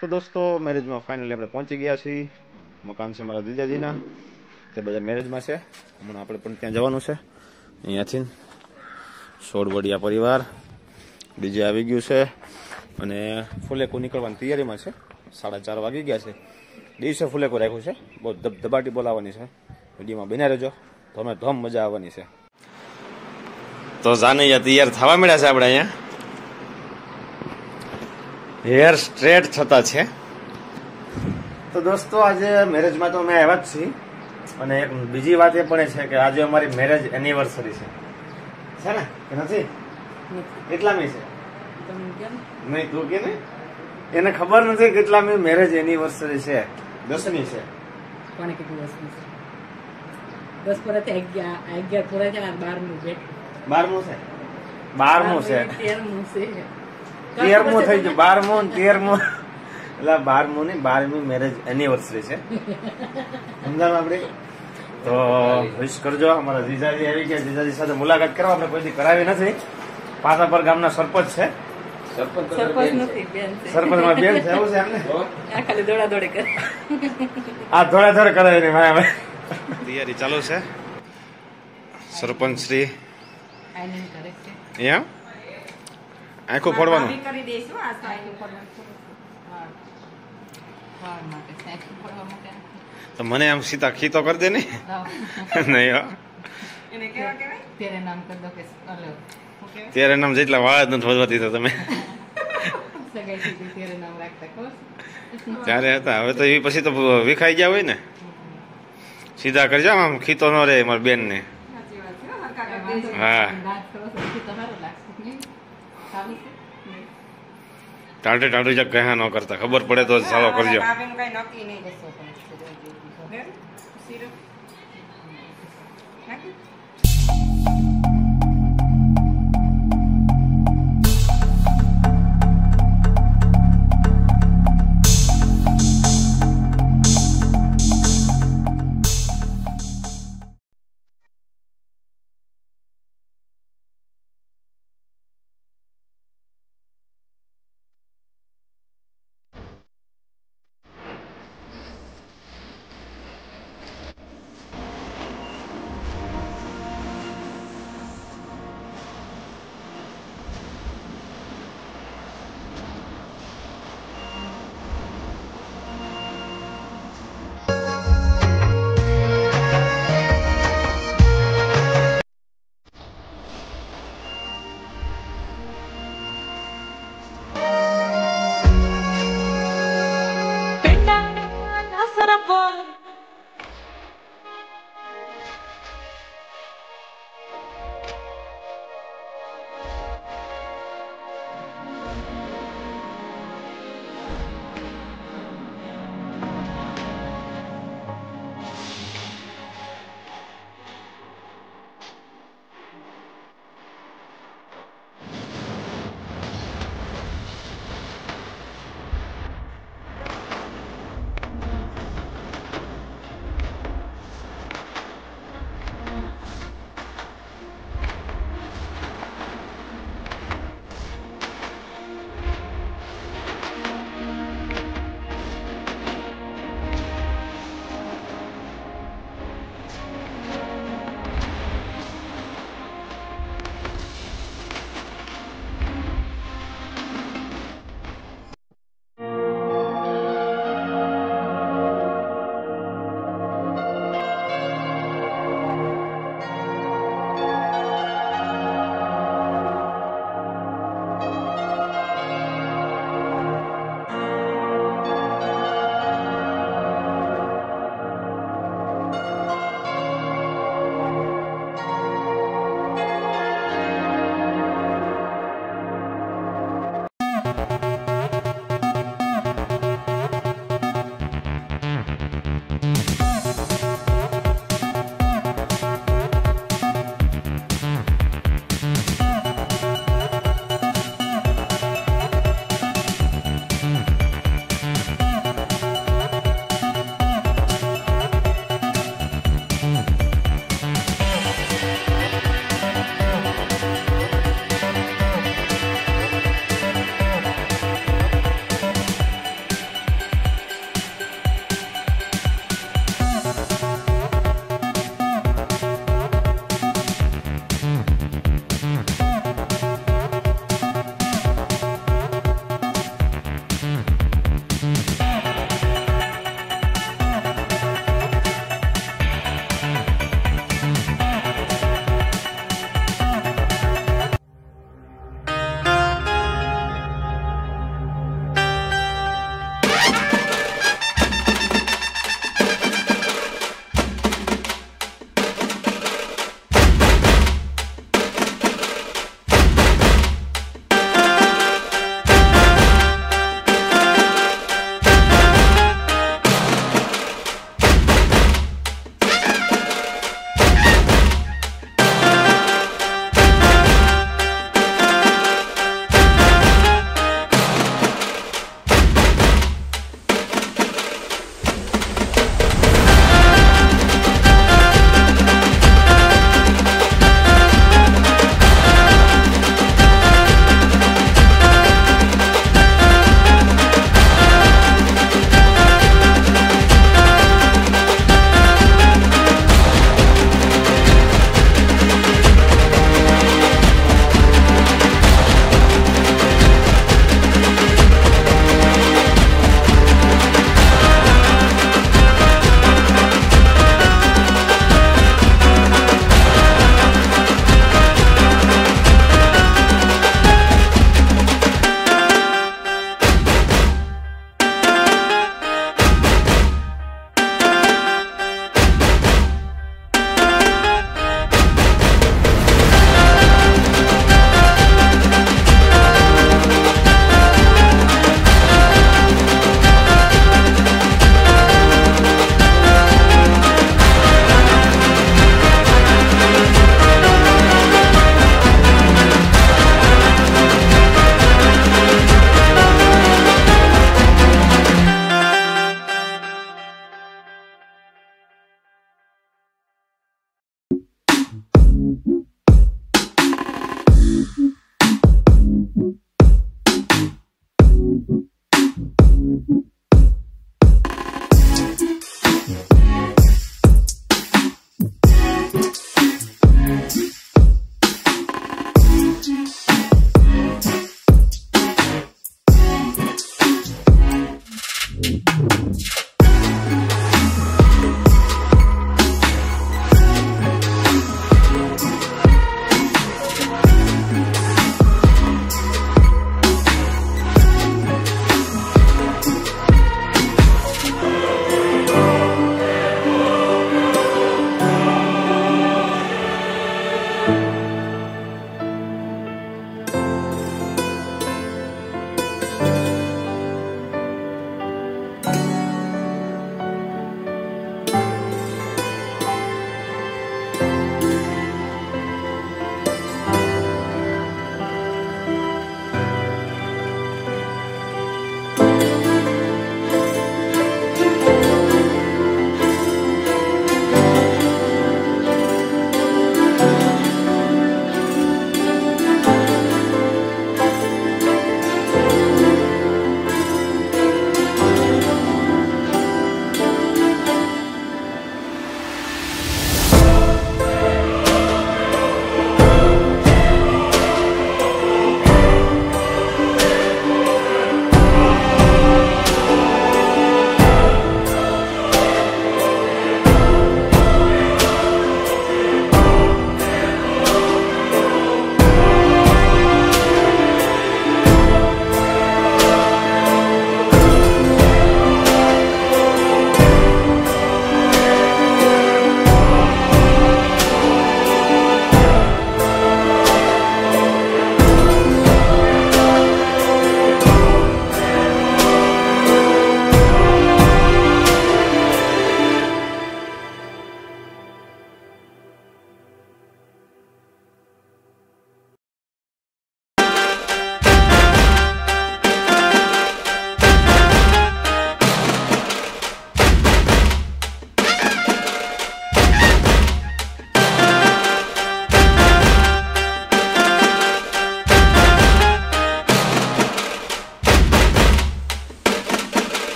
तो दोस्तों मैरिज में फाइनली આપણે પહોંચી ગયા છીએ મકાન છે મારા દીજાજીના તે બધા મેરેજ માં છે હમણાં આપણે પણ ત્યાં જવાનું છે અહીંયાથી સોડવડિયા પરિવાર બીજે આવી ગયું છે અને ફુલેકો નીકળવાની તૈયારીમાં છે 4:30 વાગી ગયા છે દિવસે ફુલેકો રાખ્યું છે બહુ ધબધબાટી બોલાવવાની છે વિડીયોમાં બના રહેજો તમને ધમ મજા આવવાની છે તો જાનૈયા તૈયાર થવા મળ્યા છે આપણે અહીંયા हेयर स्ट्रेट થતા છે તો દોસ્તો આજે મેરેજ માં તો મે આવ્યા જ છી અને એક બીજી વાત એ પણ છે કે આજે અમારી મેરેજ એનિવર્સરી છે ને કે નથી કેટલા મે છે તમને કેમ મે તો કે ને એને ખબર નથી કેટલા મે મેરેજ એનિવર્સરી છે 10મી છે કોને કેટલી વર્ષની છે 10 પરતે 11 પૂરા છે અને 12મો છે 12મો છે 13મો છે 13મો થઈ ગયો 12મો અને 13મો એટલે 12મો ની 12મી મેરેજ એનિવર્સરી છે સમજાવ આપણે તો વિશ કરજો અમારા જીજાજી આવી ગયા જીજાજી સાથે મુલાકાત કરવા આપણે કોઈથી કરાવી નથી પાસાપર ગામના સરપંચ છે સરપંચ નથી બેન છે સરપંચમાં બેન છે એવું છે એમને આ ખાલી દોડાદોડી કરે આ દોડાદોડ કરે ને ભાઈ તૈયારી ચાલુ છે સરપંચ શ્રી આઈન કરેક્ટ છે એમ આંખો ફોડવાનું કરી દેજો આ સાઈડ ફોડવાનું તો મને આમ સીતા ખીતો કરી દે ને નહીં એને કેવા કેવાય તેરે નામ કર દો કે ઓકે તેરે નામ જેટલા વાળ ન ફોડવાતી તો તમે સગાઈ થી તેરે નામ રાખતા કો ત્યારે હતા હવે તો એ પછી તો વિખાઈ ગયા હોય ને સીધા કરજો આમ ખીતો ન રહે માર બેન ને સાચી વાત છે હરકા કરી દે હા વાત કરો તો તમારું લાગશે ટાટે ટાટુ જ કહ્યા ન કરતા ખબર પડે તો ચાલો કરજો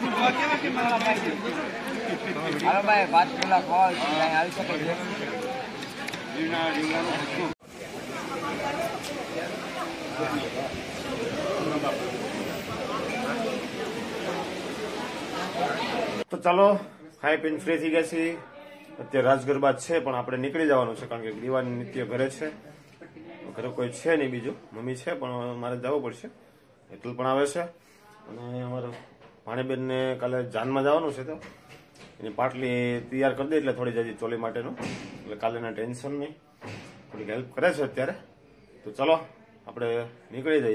तो चलो खाई पीन फ्री थी गई અત્યારે રાજગરબા છે પણ આપણે નીકળી જવાનું છે કારણ કે દીવાની નિત્ય ઘરે છે ઘરે કોઈ છે નહીં બીજું મમ્મી છે પણ મારે જવું પડશે એટલું પણ આવે છે અને અમારે ભાણેબેનને કાલે જાનમાં જવાનું છે તો એની પાટલી તૈયાર કરી દે એટલે થોડી જજી ચોલી માટેનું એટલે કાલેના ટેન્શન નહીં થોડીક હેલ્પ કરે છે અત્યારે તો ચલો આપણે નીકળી જઈએ।